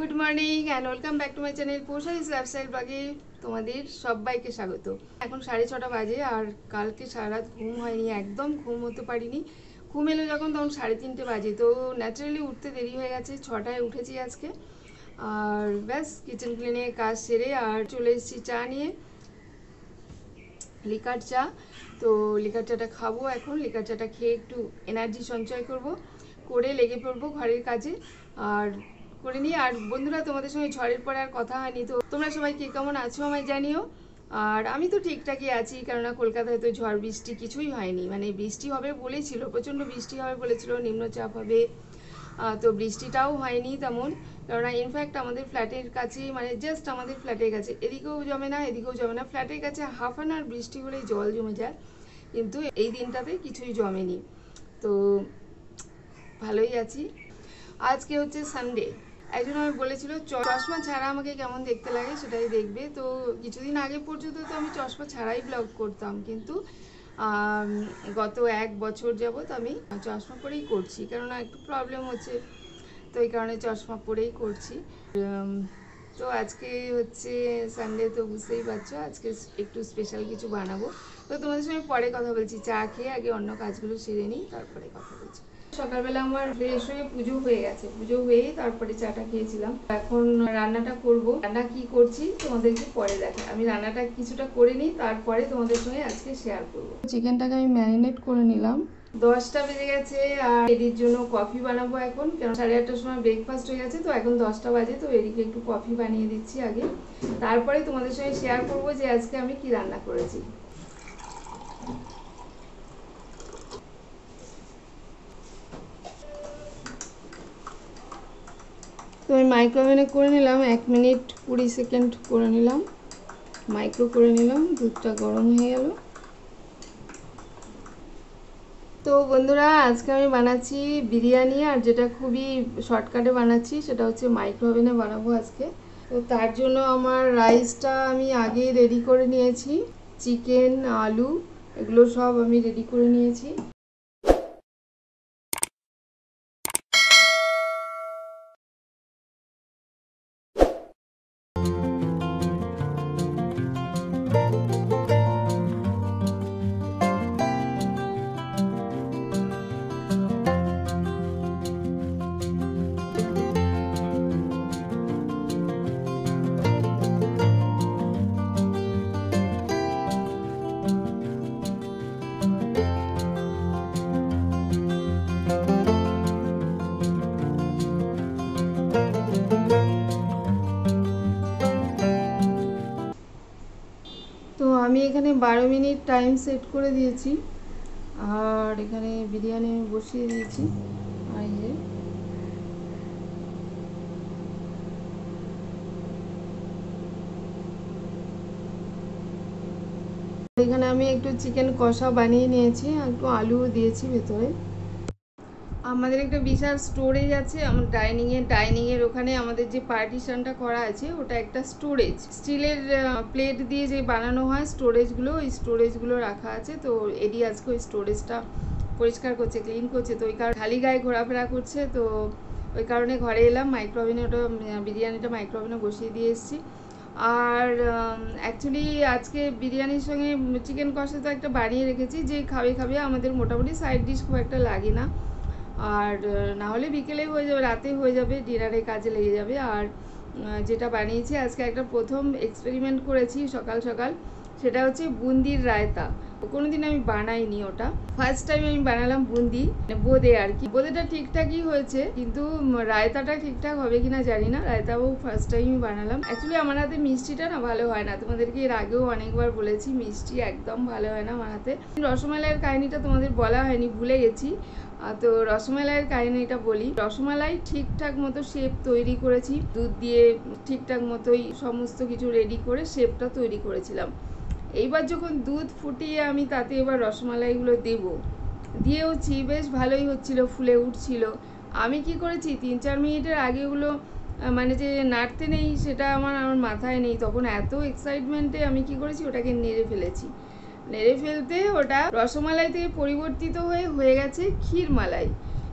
Good morning and welcome back to my channel पोषाइस lifestyle ब्लॉगे तुम्हारे सबाई के स्वागत। एखन 6:30 बजे और कल के सारा रात घूम हयनि, एकदम घूम होते पारिनि। घूम एलो जखन तखन 3:30 बजे, तो नैचुराली उठते देरी हो गेछे। 6टाय उठेछि आजके और बस किचन क्लिनिंग काज सेरे और चले एसेछि चा निये, लिकार चा। तो लिकार चाटा खाबो, एखन लिकार चाटा खेये एकटु एनार्जी संचय करब, करे लेगे पड़ब घरेर काजे। और করে নিই। আর বন্ধুরা, তোমাদের সঙ্গে ঝড়ের পরে আর কথা হয়নি, তো তোমরা সবাই কে কেমন আছো আমায় জানিও। আর আমি তো ঠিকঠাকই আছি, কেননা কলকাতায় তো ঝড় বৃষ্টি কিছুই হয়নি। মানে বৃষ্টি হবে বলেছিল, প্রচণ্ড বৃষ্টি হবে বলেছিল, নিম্নচাপ হবে, তো বৃষ্টিটাও হয়নি তেমন। কেননা ইনফ্যাক্ট আমাদের ফ্ল্যাটের কাছে, মানে জাস্ট আমাদের ফ্ল্যাটের কাছে, এদিকেও জমে না এদিকেও জমে না, ফ্ল্যাটের কাছে হাফ অ্যান আওয়ার বৃষ্টি হলেই জল জমে যায়, কিন্তু এই দিনটাতে কিছুই জমেনি। তো ভালোই আছি। আজকে হচ্ছে সানডে। একজন আমায় বলেছিল চশমা ছাড়া আমাকে কেমন দেখতে লাগে সেটাই দেখবে। তো কিছুদিন আগে পর্যন্ত তো আমি চশমা ছাড়াই ব্লগ করতাম, কিন্তু গত এক বছর যাবত আমি চশমা পরেই করছি, কেননা একটু প্রবলেম হচ্ছে, তো এই কারণে চশমা পরেই করছি। তো আজকে হচ্ছে সানডে, তো বুঝতেই পারছো আজকে একটু স্পেশাল কিছু বানাবো। তো তোমাদের সঙ্গে পরে কথা বলছি, চা খেয়ে আগে অন্য কাজগুলো সেরে নিই, তারপরে কথা বলছি। সকালবেলা আমার ফ্রেশ হয়ে পুজো হয়ে গেছে, পুজো হয়ে তারপরে চাটা খেয়েছিলাম। এখন রান্নাটা করব, রান্না কি করছি তোমাদেরকে পরে দেখাই। আমি রান্নাটা কিছুটা করে নিই, তারপরে তোমাদের সঙ্গে আজকে শেয়ার করব। চিকেনটাকে আমি ম্যারিনেট করে নিলাম। 10টা বেজে গেছে আর এদির জন্য কফি বানাবো এখন, কারণ 8:30 সময় ব্রেকফাস্ট হয়ে গেছে। তো এখন 10টা বাজে, তো এদিকে একটু কফি বানিয়ে দিচ্ছি আগে, তারপরে তোমাদের সঙ্গে শেয়ার করব যে আজকে আমি কি রান্না করেছি। তো আমি মাইক্রোওভেনে করে নিলাম 1 মিনিট 20 সেকেন্ড করে নিলাম, মাইক্রো করে নিলাম। দুধটা গরম হয়ে গেল। তো বন্ধুরা, আজকে আমি বানাচ্ছি বিরিয়ানি, আর যেটা খুবই শর্টকাটে বানাচ্ছি সেটা হচ্ছে মাইক্রোওভেনে বানাবো আজকে। তো তার জন্য আমার রাইসটা আমি আগেই রেডি করে নিয়েছি, চিকেন আলু এগুলো সব আমি রেডি করে নিয়েছি। আমি এখানে 12 মিনিট টাইম সেট করে দিয়েছি, আর এখানে বিরিয়ানি আমি বসিয়ে দিয়েছি। আর এই এখানে আমি একটু চিকেন কষা বানিয়ে নিয়েছি, একটু আলুও দিয়েছি ভেতরে। আমাদের একটা বিশাল স্টোরেজ আছে আমার ডাইনিংয়ের ওখানে, আমাদের যে পার্টিশনটা করা আছে ওটা একটা স্টোরেজ, স্টিলের প্লেট দিয়ে যে বানানো হয় স্টোরেজগুলো, ওই স্টোরেজগুলো রাখা আছে। তো এডি আজকে ওই স্টোরেজটা পরিষ্কার করছে, ক্লিন করছে, তো ওই কারণে খালি গায়ে ঘোরাফেরা করছে। তো ওই কারণে ঘরে এলাম, মাইক্রোওভেনে ওটা বিরিয়ানিটা মাইক্রোওভেনে বসিয়ে দিয়ে এসেছি। আর অ্যাকচুয়ালি আজকে বিরিয়ানির সঙ্গে চিকেন কষা তো একটা বানিয়ে রেখেছি, যে খাবে খাবে। আমাদের মোটামুটি সাইড ডিশ খুব একটা লাগে না, আর না হলে বিকেলে হয়ে যাবে, রাতে হয়ে যাবে, ডিনারে কাজে লেগে যাবে। আর যেটা বানিয়েছি আজকে, একটা প্রথম এক্সপেরিমেন্ট করেছি সকাল সকাল, সেটা হচ্ছে বুন্দির রায়তা। কোনোদিন আমি বানাইনি, ওটা ফার্স্ট টাইম আমি বানালাম বুন্দি, বোঁদে আর কি। বোঁদেটা ঠিকঠাকই হয়েছে, কিন্তু রায়তাটা ঠিকঠাক হবে কিনা জানি না। রায়তাও ফার্স্ট টাইমই বানালাম। অ্যাকচুয়ালি আমার হাতে মিষ্টিটা না ভালো হয় না, তোমাদেরকে এর আগেও অনেকবার বলেছি, মিষ্টি একদম ভালো হয় না আমার হাতে। রসমালাইয়ের কাহিনিটা তোমাদের বলা হয়নি, ভুলে গেছি। তো রসমালাইয়ের কাহিনিটা বলি। রসমালাই ঠিকঠাক মতো শেপ তৈরি করেছি, দুধ দিয়ে ঠিকঠাক মতোই সমস্ত কিছু রেডি করে শেপটা তৈরি করেছিলাম। এইবার যখন দুধ ফুটিয়ে আমি তাতে এবার রসমালাইগুলো দেবো, দিয়েওছি, বেশ ভালোই হচ্ছিল, ফুলে উঠছিল। আমি কি করেছি, 3-4 মিনিটের আগেগুলো মানে যে নাড়তে নেই সেটা আমার মাথায় নেই, তখন এত এক্সাইটমেন্টে আমি কি করেছি, ওটাকে নেড়ে ফেলেছি। নেড়ে ফেলতে ওটা রসমালাই থেকে পরিবর্তিত হয়ে গেছে ক্ষীরমালাই,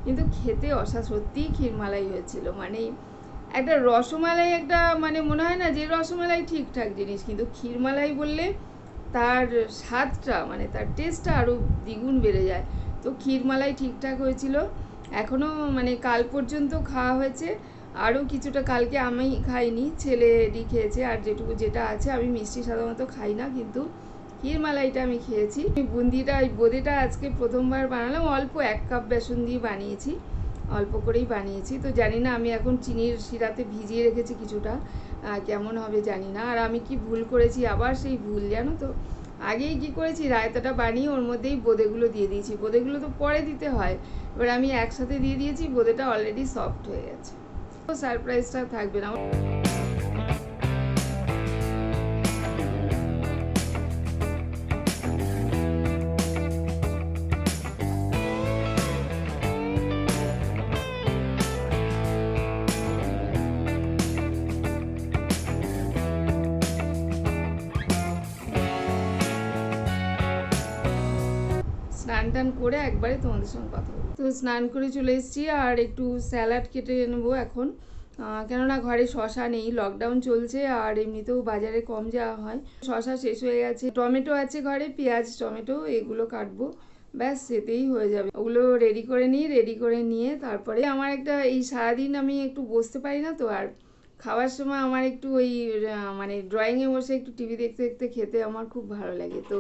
কিন্তু খেতে সত্যিই ক্ষীরমালাই হয়েছিল। মানে एक रसमलाई एक माने मन है ना जो रसमलाई ठीक ठाक जिनिस किन्तु क्षीरमलाई बोलले तार स्वादटा माने तार टेस्टटा आरो द्विगुण बेड़े जाए। तो क्षीरमलाई ठीक ठाक होयेछिलो, एखोनो माने काल पर्यन्तो खाওয়া হয়েছে। আরও কিছুটা কালকে আমি খাইনি, ছেলেটি খেয়েছে। আর যেটুকু যেটা আছে, আমি মিষ্টি সাধারণত খাই না, কিন্তু ক্ষীরমালাইটা আমি খেয়েছি। বুন্দিটা এই বোঁদেটা আজকে প্রথমবার বানালাম, অল্প এক কাপ বেসন দিয়ে বানিয়েছি, অল্প করেই বানিয়েছি। তো জানি না আমি এখন চিনির শিরাতে ভিজিয়ে রেখেছি কিছুটা, কেমন হবে জানি না। আর আমি কি ভুল করেছি, আবার সেই ভুল জানো তো, আগেই কী করেছি রায়তাটা বানিয়ে ওর মধ্যেই বোঁদেগুলো দিয়ে দিয়েছি। বোঁদেগুলো তো পরে দিতে হয়, এবার আমি একসাথে দিয়ে দিয়েছি। বোঁদেটা অলরেডি সফট হয়ে গেছে। तो सरप्राइजটা থাকবে না। स्नान टान करे एकबारे तुम्हारे संगे कथा बोलबो। तो स्नान करे चले एसेछि और एकटू सैलाड केटे नेबो एखन, केनना घरे शशा नेई, लकडाउन चलछे और एमनितेओ बाजारे कम जाओया हय। शशा शेष हये गेछे, टमेटो आछे घरे, पेंयाज टमेटो एगुलो काटबो, ब्यास एतेई हये जाबे। ओगुलो रेडी करे निये तारपरे आमार एकटा एई सारा दिन आमि एकटू बसते पारि ना, तो आर खावार समय आमार एकटू ओई माने ड्रइंग ए बसे एकटू टीवी देखते देखते खेते आमार खूब भालो लागे। तो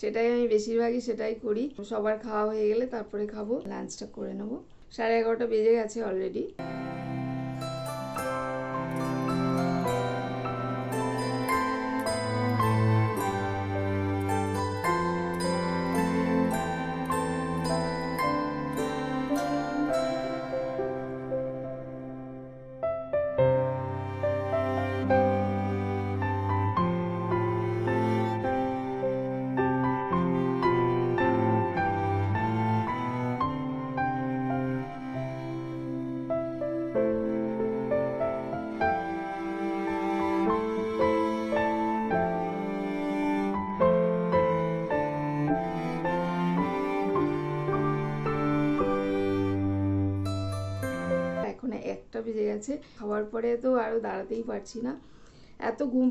সেটাই আমি বেশিরভাগই সেটাই করি। সবার খাওয়া হয়ে গেলে তারপরে খাবো, লাঞ্চটা করে নেব। 11:30টা বেজে গেছে অলরেডি। খাওয়ার পরে তো আর দাঁড়াতেই পারছি না, এত ঘুম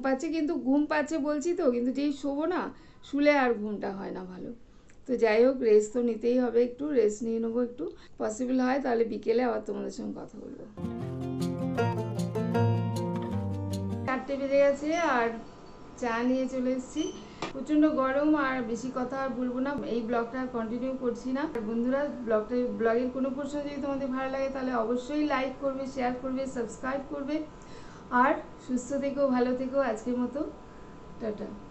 পাচ্ছে বলছি তো, কিন্তু যেই শোবো না, শুলে আর ঘুমটা হয় না ভালো। তো যাই হোক, রেস্ট তো নিতেই হবে, একটু রেস্ট নিয়ে নেবো। একটু পসিবল হয় তাহলে বিকেলে আবার তোমাদের সঙ্গে কথা বলবো। 4টে বেজে গেছে আর চা নিয়ে চলে এসেছি। প্রচণ্ড গরম, আর বেশি কথা আর বলবো না, এই ব্লগটা কন্টিনিউ করছি না। আর বন্ধুরা, ব্লগের কোনো প্রশ্ন যদি তোমাদের ভালো লাগে তাহলে অবশ্যই লাইক করবে, শেয়ার করবে, সাবস্ক্রাইব করবে। আর সুস্থ থেকো, ভালো থেকো। আজকের মতো টাটা।